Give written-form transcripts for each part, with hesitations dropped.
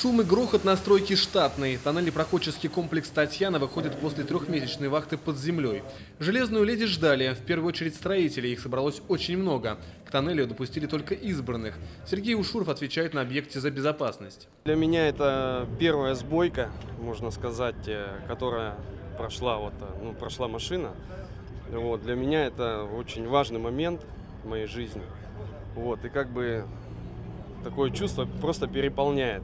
Шум и грохот на стройке штатной. Тоннельно-проходческий комплекс «Татьяна» выходит после трехмесячной вахты под землей. Железную леди ждали. В первую очередь строителей. Их собралось очень много. К тоннелю допустили только избранных. Сергей Ушуров отвечает на объекте за безопасность. Для меня это первая сбойка, можно сказать, которая прошла, прошла машина. Для меня это очень важный момент в моей жизни. И такое чувство просто переполняет.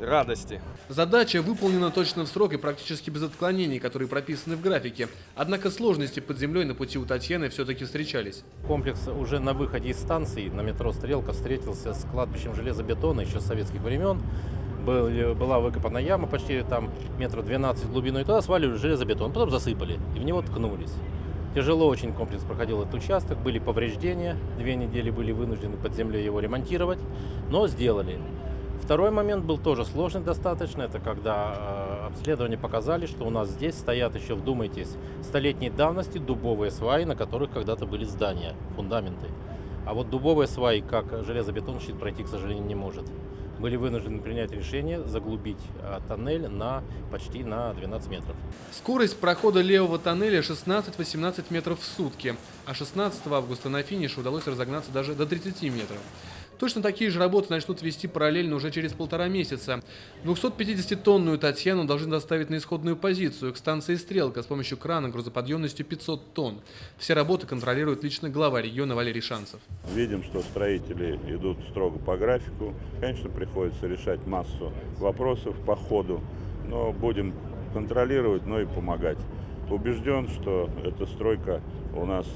Радости. Задача выполнена точно в срок и практически без отклонений, которые прописаны в графике. Однако сложности под землей на пути у Татьяны все-таки встречались. Комплекс уже на выходе из станции на метро «Стрелка» встретился с кладбищем железобетона еще с советских времен. Была выкопана яма почти там метров 12 глубиной, и туда сваливали железобетон, потом засыпали и в него ткнулись. Тяжело очень комплекс проходил этот участок, были повреждения, 2 недели были вынуждены под землей его ремонтировать, но сделали. Второй момент был тоже сложный достаточно, это когда обследования показали, что у нас здесь стоят еще, вдумайтесь, столетней давности дубовые сваи, на которых когда-то были здания, фундаменты. А вот дубовые сваи, как железобетон, щит пройти, к сожалению, не может. Были вынуждены принять решение заглубить тоннель почти на 12 метров. Скорость прохода левого тоннеля 16-18 метров в сутки, а 16 августа на финише удалось разогнаться даже до 30 метров. Точно такие же работы начнут вести параллельно уже через 1,5 месяца. 250-тонную «Татьяну» должны доставить на исходную позицию, к станции «Стрелка», с помощью крана грузоподъемностью 500 тонн. Все работы контролирует лично глава региона Валерий Шанцев. Видим, что строители идут строго по графику. Конечно, приходится решать массу вопросов по ходу, но будем контролировать, но и помогать. Убежден, что эта стройка у нас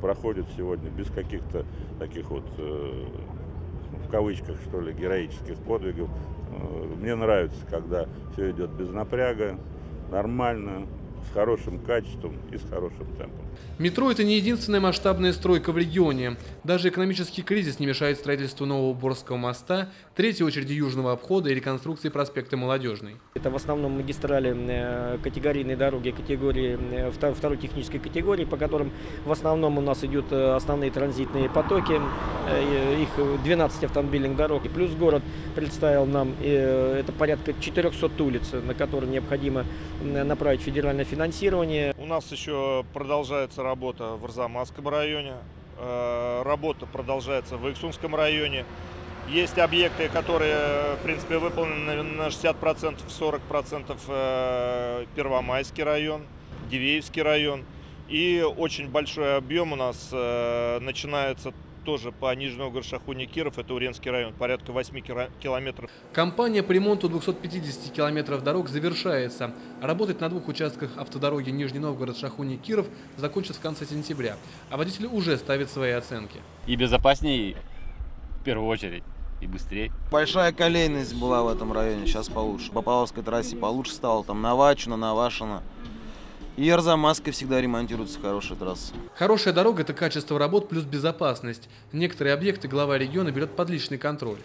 проходит сегодня без каких-то таких в кавычках, что ли, героических подвигов. Мне нравится, когда все идет без напряга, нормально, с хорошим качеством и с хорошим темпом. Метро – это не единственная масштабная стройка в регионе. Даже экономический кризис не мешает строительству нового Борского моста, третьей очереди южного обхода и реконструкции проспекта Молодежный. Это в основном магистрали категорийной дороги, категории, второй технической категории, по которым в основном у нас идут основные транзитные потоки. Их 12 автомобильных дорог. И плюс город представил нам, это порядка 400 улиц, на которые необходимо направить федеральное финансирование. У нас еще продолжается работа в Арзамасском районе, работа продолжается в Эксунском районе. Есть объекты, которые, в принципе, выполнены на 60%, 40% Первомайский район, Дивеевский район. И очень большой объем у нас начинается тоже по Нижнему Новгород-Шахуни-Киров, это Уренский район, порядка 8 километров. Кампания по ремонту 250 километров дорог завершается. Работать на 2 участках автодороги Нижний Новгород-Шахуни-Киров закончится в конце сентября. А водители уже ставят свои оценки. И безопаснее, в первую очередь, и быстрее. Большая колейность была в этом районе, сейчас получше. По Павловской трассе получше стало, там Навашино. И Арзамаска всегда ремонтируется хорошая трасса. Хорошая дорога – это качество работ плюс безопасность. Некоторые объекты глава региона берет под личный контроль.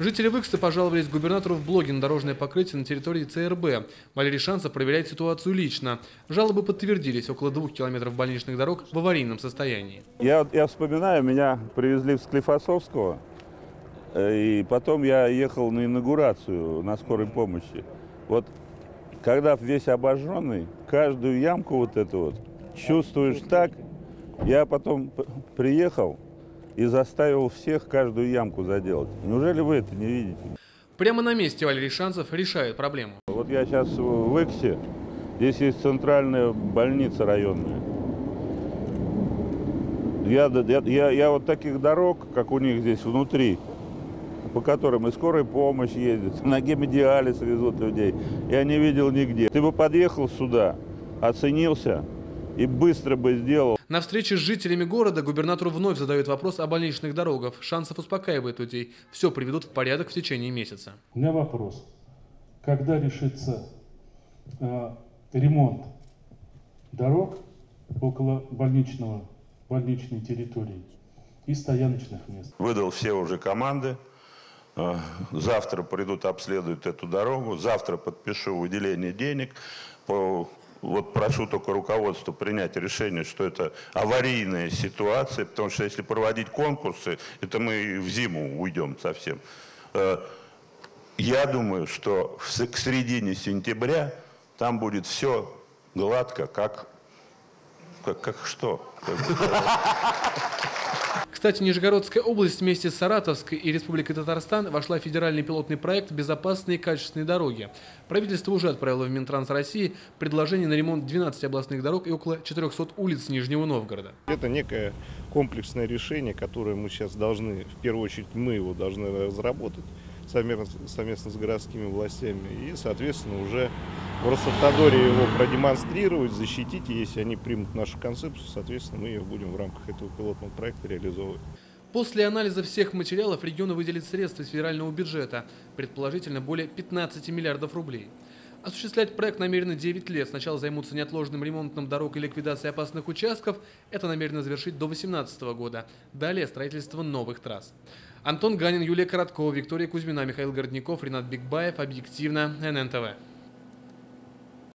Жители Выкса пожаловались губернатору в блоге на дорожное покрытие на территории ЦРБ. Валерий Шанцев проверяет ситуацию лично. Жалобы подтвердились. Около 2 километров больничных дорог в аварийном состоянии. Я вспоминаю, меня привезли в Склифосовского. И потом я ехал на инаугурацию на скорой помощи. Когда весь обожженный, каждую ямку чувствуешь так. Я потом приехал и заставил всех каждую ямку заделать. Неужели вы это не видите? Прямо на месте Валерий Шанцев решает проблему. Я сейчас в Выксе. Здесь есть центральная больница районная. Я таких дорог, как у них здесь внутри, по которым и скорая помощь ездит, на гемодиализ везут людей. Я не видел нигде. Ты бы подъехал сюда, оценился и быстро бы сделал. На встрече с жителями города губернатору вновь задают вопрос о больничных дорогах. Шанцев успокаивает людей. Все приведут в порядок в течение месяца. У меня вопрос. Когда решится ремонт дорог около больничной территории и стояночных мест? Выдал все уже команды. Завтра придут, обследуют эту дорогу, завтра подпишу выделение денег. Прошу только руководство принять решение, что это аварийная ситуация, потому что если проводить конкурсы, это мы в зиму уйдем совсем. Я думаю, что к середине сентября там будет все гладко, как что. Кстати, Нижегородская область вместе с Саратовской и Республикой Татарстан вошла в федеральный пилотный проект «Безопасные и качественные дороги». Правительство уже отправило в Минтранс России предложение на ремонт 12 областных дорог и около 400 улиц Нижнего Новгорода. Это некое комплексное решение, которое мы сейчас должны, в первую очередь, мы его должны разработать совместно с городскими властями и, соответственно, уже в Росавтодоре его продемонстрировать, защитить. И если они примут нашу концепцию, соответственно, мы ее будем в рамках этого пилотного проекта реализовывать. После анализа всех материалов регионы выделят средства из федерального бюджета, предположительно более 15 миллиардов рублей. Осуществлять проект намерены 9 лет. Сначала займутся неотложным ремонтом дорог и ликвидацией опасных участков. Это намерено завершить до 2018 года. Далее строительство новых трасс. Антон Ганин, Юлия Короткова, Виктория Кузьмина, Михаил Гордников, Ринат Бикбаев. Объективно. ННТВ.